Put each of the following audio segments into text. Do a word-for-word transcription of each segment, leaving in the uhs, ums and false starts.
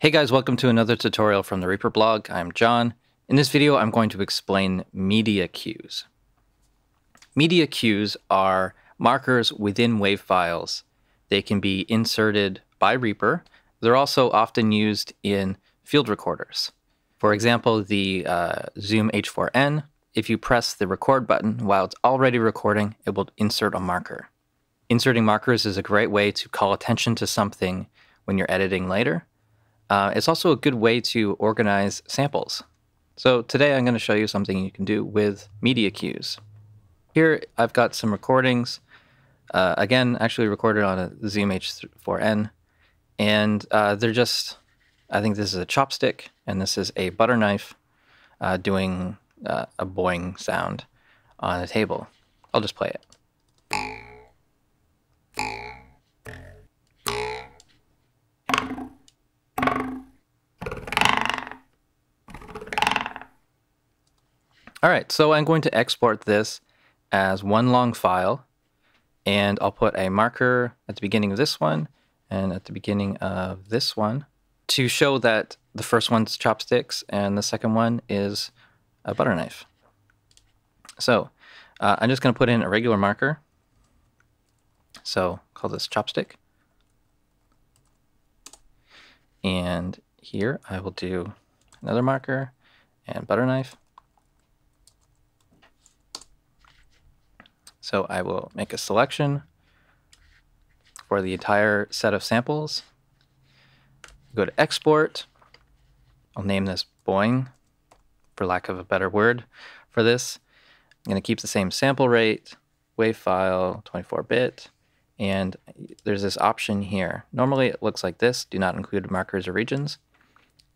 Hey guys, welcome to another tutorial from The REAPER Blog. I'm John. In this video, I'm going to explain media cues. Media cues are markers within WAV files. They can be inserted by Reaper. They're also often used in field recorders. For example, the uh, Zoom H four N, if you press the record button while it's already recording, it will insert a marker. Inserting markers is a great way to call attention to something when you're editing later. Uh, it's also a good way to organize samples. So today I'm going to show you something you can do with media cues. Here I've got some recordings, uh, again, actually recorded on a Zoom H four N, and uh, they're just, I think this is a chopstick, and this is a butter knife uh, doing uh, a boing sound on a table. I'll just play it. All right, so I'm going to export this as one long file, and I'll put a marker at the beginning of this one and at the beginning of this one to show that the first one's chopsticks and the second one is a butter knife. So uh, I'm just going to put in a regular marker. So call this chopstick. And here I will do another marker and butter knife. So I will make a selection for the entire set of samples. Go to export. I'll name this boing, for lack of a better word for this. I'm going to keep the same sample rate, WAV file, twenty-four bit. And there's this option here. Normally it looks like this, do not include markers or regions.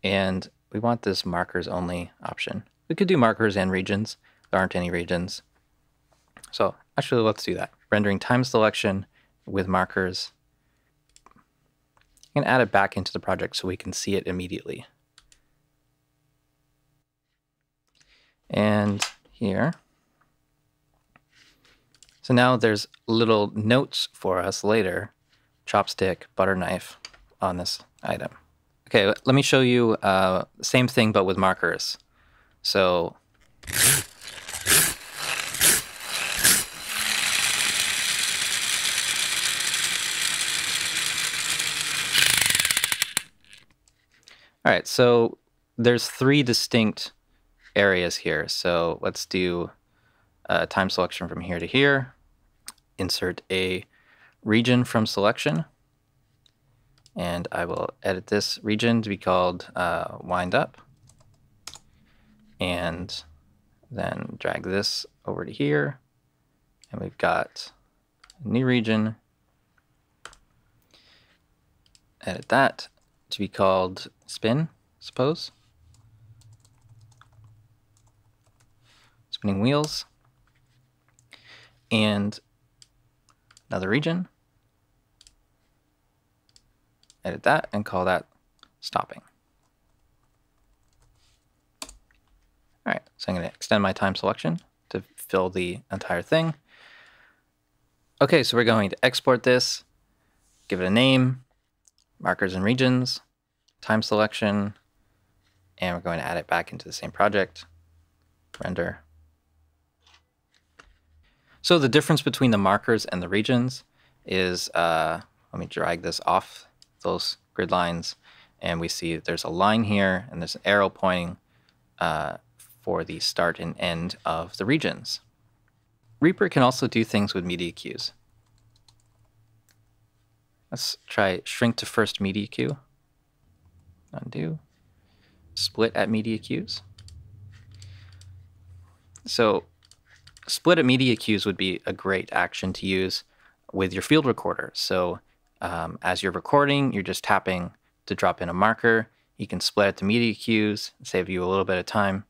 And we want this markers only option. We could do markers and regions. There aren't any regions. So actually, let's do that. Rendering time selection with markers. I'm going to add it back into the project so we can see it immediately. And here. So now there's little notes for us later. Chopstick, butter knife on this item. OK, let me show you the uh, same thing, but with markers. So. All right, so there's three distinct areas here. So let's do a time selection from here to here. Insert a region from selection. And I will edit this region to be called uh, wind up. And then drag this over to here. And we've got a new region. Edit that to be called spin, suppose. Spinning wheels. And another region. Edit that and call that stopping. All right, so I'm going to extend my time selection to fill the entire thing. OK, so we're going to export this, give it a name. Markers and regions, time selection, and we're going to add it back into the same project, render. So the difference between the markers and the regions is, uh, let me drag this off those grid lines, and we see there's a line here, and there's an arrow pointing uh, for the start and end of the regions. Reaper can also do things with media cues. Let's try shrink to first media cue, undo, split at media cues. So split at media cues would be a great action to use with your field recorder. So um, as you're recording, you're just tapping to drop in a marker. You can split at the media cues, save you a little bit of time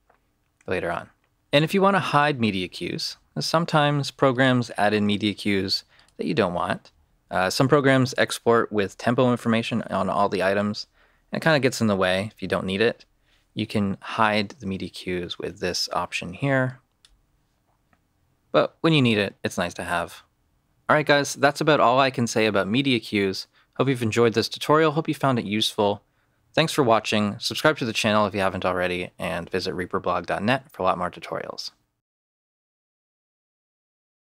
later on. And if you want to hide media cues, sometimes programs add in media cues that you don't want. Uh, some programs export with tempo information on all the items, and it kind of gets in the way if you don't need it. You can hide the media cues with this option here. But when you need it, it's nice to have. All right, guys, that's about all I can say about media cues. Hope you've enjoyed this tutorial. Hope you found it useful. Thanks for watching, subscribe to the channel if you haven't already, and visit reaper blog dot net for a lot more tutorials.